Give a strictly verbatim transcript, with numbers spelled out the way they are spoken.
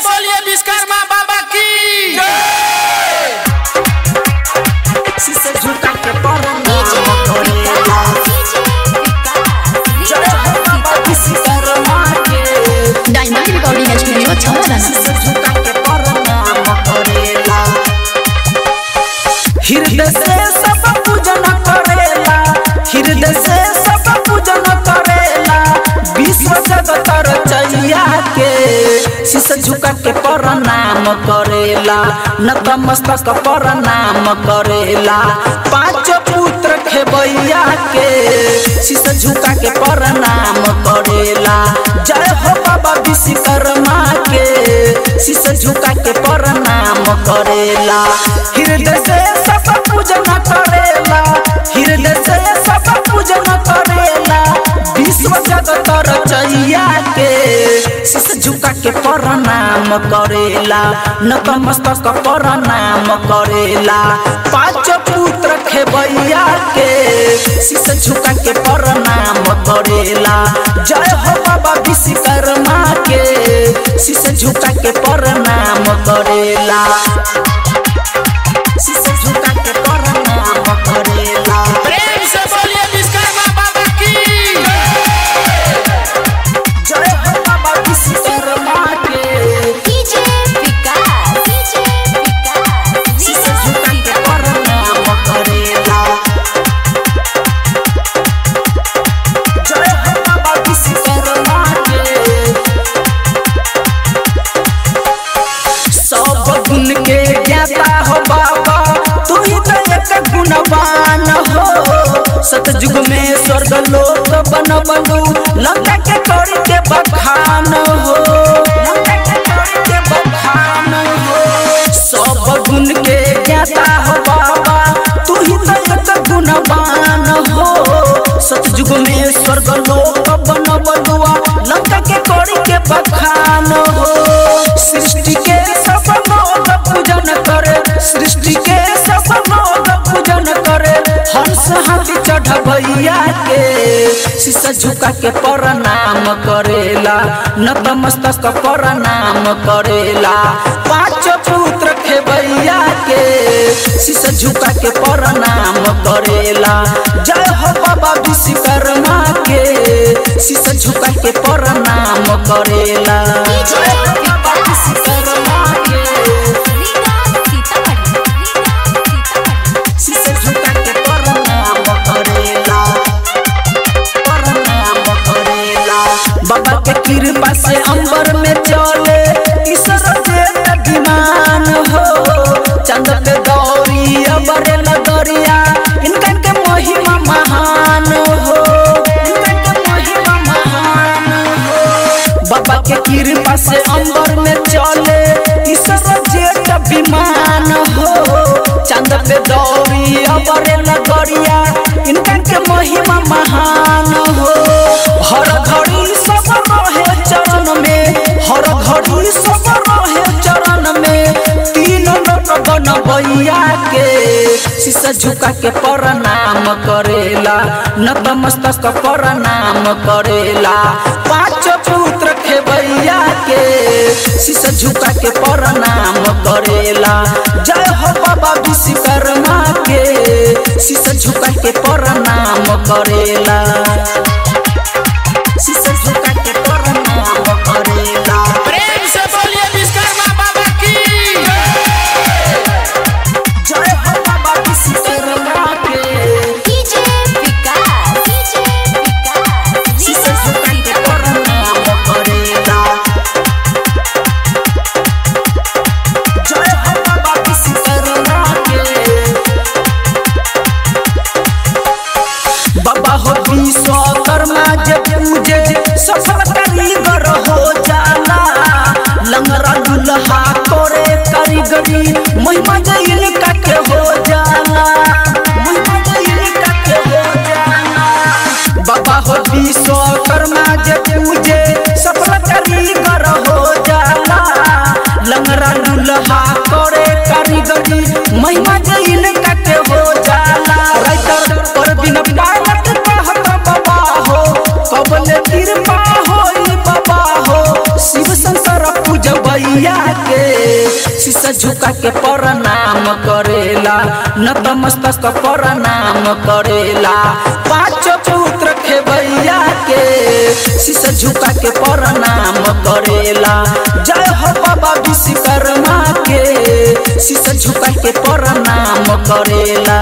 Solia biscarma, Baba ki si se juta ke pora झुका के परनाम करेला नतमस्तक परनाम करेला पांच पुत्र के भैया के शीश झुका के परनाम करेला जय हो बाबा विश्वकर्मा के शीश झुका के परनाम करेला हृदय से सब पूजन करेला हृदय से सब पूजन करेला विश्व जगत रचैया के शीश झुका के परनाम करेला नतमस्तक परनाम करेला पांच पुत्र के भैया के शीश झुका के परनाम करेला जय हो बाबा विश्वकर्मा के शीश झुका के परनाम करेला शीश झुका के परनाम करेला प्रेम से बोलिए विश्वकर्मा बाबा की जय हो बाबा विश्वकर्मा के कीजे विकास कीजे विकास शीश झुका के परनाम करेला जय हो बाबा विश्वकर्मा के सब गुण के ज्ञाता हो बाबा गुणवान हो सतयुग में स्वर्ग लोक बनबलू लंका के कौड़ी के बखान हो लंका के कौड़ी के बखान हो सब गुण के ज्ञाता हो बाबा तू ही तो गुणवान हो सतयुग में स्वर्ग लोक बनबलुआ लंका के कौड़ी के बखान हो सृष्टि के सब मौत पूजन करे सृष्टि के भैया के शीश झुका के परनाम करेला नतमस्तक परनाम करेला पांच पुत्र के भैया के शीश झुका के परनाम करेला जय हो बाबा विश्वकर्मा के शीश झुका के परनाम करेला जय हो बाबा विश्वकर्मा के बाबा के कृपा से अंबर में चले ईश्वर देवता विमान हो चंद पे गौरी अबर लगरिया इनका के महिमा महान हो इनका के महिमा महान हो बाबा के कृपा से अंबर में चले ईश्वर देवता विमान हो चंद पे गौरी अबर लगरिया इनका के महिमा महान हो हर घड़ी भैया के शीश झुका के परनाम करेला नतमस्तक परनाम करेला पांच पुत्र के भैया के शीश झुका के परनाम करेला जय हो बाबा विश्वकर्मा के शीश झुका के परनाम करेला शीश झुका के परनाम करेला प्रेम से बोलिए विश्वकर्मा बाबा की विश्वकर्मा जे पूजे सफल कारीगर हो जाला लंगरा दुल्हा करे कारीगरी महिमा जे इनका के हो जाला महिमा जे इनका के हो जाला बाबा हो विश्वकर्मा जे पूजे सफल कारीगर हो जाला लंगरा दुल्हा करे कारीगरी महिमा जे इनका के हो जाला राइटर पर बिना पावत बाबा हो शिव शंकर पूजा भैया के शीशा झुका के प्रणाम करेला, नतमस्तक प्रणाम करेला। पाँचों पुत्र के भैया के शीशा झुका के प्रणाम करेला। जय हो बाबा विश्वकर्मा के शीशा झुका के प्रणाम करेला।